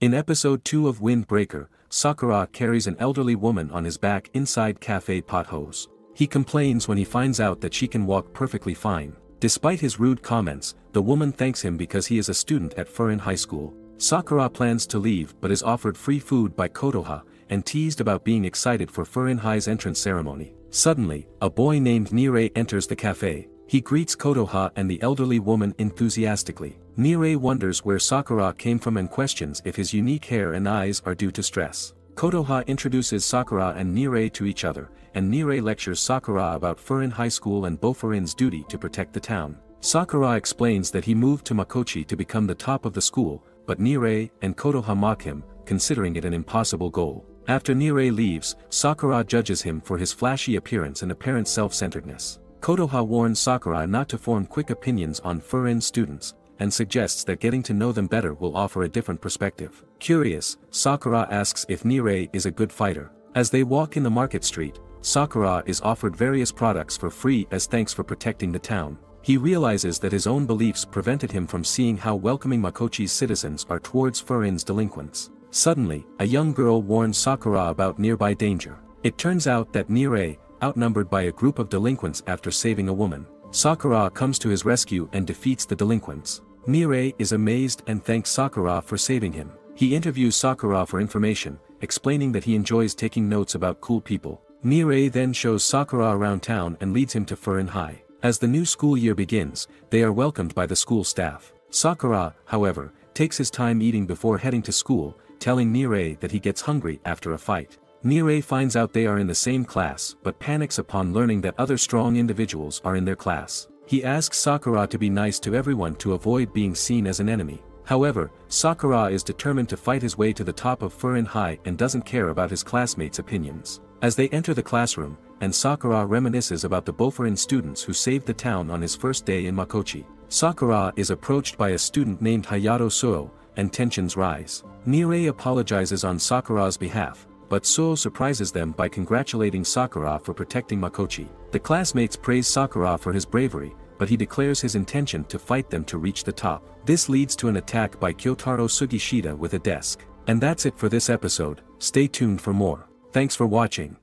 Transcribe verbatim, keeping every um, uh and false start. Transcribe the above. In episode two of Wind Breaker, Sakura carries an elderly woman on his back inside Cafe Pothos. He complains when he finds out that she can walk perfectly fine. Despite his rude comments, the woman thanks him because he is a student at Furin High School. Sakura plans to leave but is offered free food by Kotoha, and teased about being excited for Furin High's entrance ceremony. Suddenly, a boy named Nirei enters the cafe. He greets Kotoha and the elderly woman enthusiastically. Nirei wonders where Sakura came from and questions if his unique hair and eyes are due to stress. Kotoha introduces Sakura and Nirei to each other, and Nirei lectures Sakura about Furin High School and Bofurin's duty to protect the town. Sakura explains that he moved to Makochi to become the top of the school, but Nirei and Kotoha mock him, considering it an impossible goal. After Nirei leaves, Sakura judges him for his flashy appearance and apparent self-centeredness. Kotoha warns Sakura not to form quick opinions on Furin students, and suggests that getting to know them better will offer a different perspective. Curious, Sakura asks if Nirei is a good fighter. As they walk in the market street, Sakura is offered various products for free as thanks for protecting the town. He realizes that his own beliefs prevented him from seeing how welcoming Makochi's citizens are towards Furin's delinquents. Suddenly, a young girl warns Sakura about nearby danger. It turns out that Nirei, outnumbered by a group of delinquents after saving a woman, Sakura comes to his rescue and defeats the delinquents. Nirei is amazed and thanks Sakura for saving him. He interviews Sakura for information, explaining that he enjoys taking notes about cool people. Nirei then shows Sakura around town and leads him to Furin High. As the new school year begins, they are welcomed by the school staff. Sakura, however, takes his time eating before heading to school, telling Nirei that he gets hungry after a fight. Nirei finds out they are in the same class but panics upon learning that other strong individuals are in their class. He asks Sakura to be nice to everyone to avoid being seen as an enemy. However, Sakura is determined to fight his way to the top of Furin High and doesn't care about his classmates' opinions. As they enter the classroom, and Sakura reminisces about the Bofurin students who saved the town on his first day in Makochi. Sakura is approached by a student named Hayato Suo, and tensions rise. Nirei apologizes on Sakura's behalf, but Suo surprises them by congratulating Sakura for protecting Makochi. The classmates praise Sakura for his bravery, but he declares his intention to fight them to reach the top. This leads to an attack by Kyotaro Sugishida with a desk. And that's it for this episode. Stay tuned for more. Thanks for watching.